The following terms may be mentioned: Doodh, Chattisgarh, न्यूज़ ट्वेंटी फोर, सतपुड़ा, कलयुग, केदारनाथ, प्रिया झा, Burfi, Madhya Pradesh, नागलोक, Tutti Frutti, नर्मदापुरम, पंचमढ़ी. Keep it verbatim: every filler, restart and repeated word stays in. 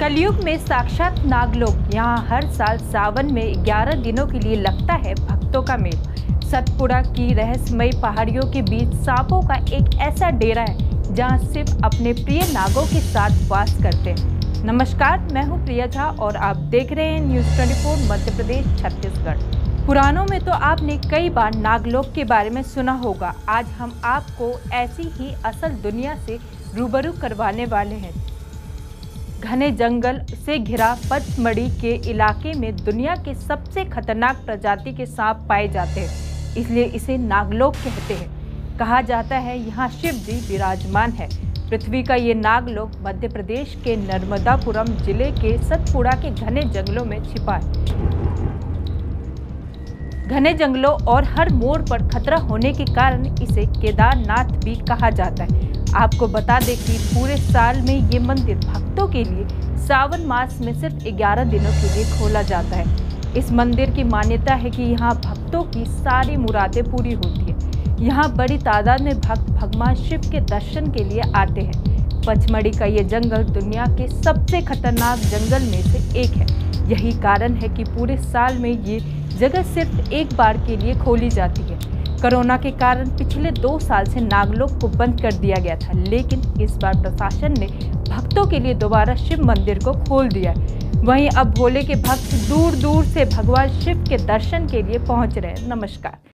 कलयुग में साक्षात नागलोक। यहाँ हर साल सावन में ग्यारह दिनों के लिए लगता है भक्तों का मेल। सतपुड़ा की रहस्यमय पहाड़ियों के बीच सांपों का एक ऐसा डेरा है जहाँ सिर्फ अपने प्रिय नागों के साथ वास करते हैं। नमस्कार, मैं हूं प्रिया झा और आप देख रहे हैं न्यूज़ ट्वेंटी फोर Madhya Pradesh Chhattisgarh. पुराणों में तो आपने कई बार नागलोक के बारे में सुना होगा। आज हम आपको ऐसी ही असल दुनिया से रूबरू करवाने वाले हैं। घने जंगल से घिरा पंचमढ़ी के इलाके में दुनिया के सबसे खतरनाक प्रजाति के सांप पाए जाते हैं, इसलिए इसे नागलोक कहते हैं। कहा जाता है यहाँ शिव जी विराजमान है। पृथ्वी का ये नागलोक मध्य प्रदेश के नर्मदापुरम जिले के सतपुड़ा के घने जंगलों में छिपा है। घने जंगलों और हर मोड़ पर खतरा होने के कारण इसे केदारनाथ भी कहा जाता है। आपको बता दें कि पूरे साल में ये मंदिर भक्तों के लिए सावन मास में सिर्फ ग्यारह दिनों के लिए खोला जाता है। इस मंदिर की मान्यता है कि यहाँ भक्तों की सारी मुरादें पूरी होती है। यहाँ बड़ी तादाद में भक्त भगवान शिव के दर्शन के लिए आते हैं। पंचमढ़ी का ये जंगल दुनिया के सबसे खतरनाक जंगल में से एक है। यही कारण है कि पूरे साल में ये जगह सिर्फ एक बार के लिए खोली जाती है। कोरोना के कारण पिछले दो साल से नागलोक को बंद कर दिया गया था, लेकिन इस बार प्रशासन ने भक्तों के लिए दोबारा शिव मंदिर को खोल दिया है। वहीं अब भोले के भक्त दूर दूर से भगवान शिव के दर्शन के लिए पहुँच रहे हैं। नमस्कार।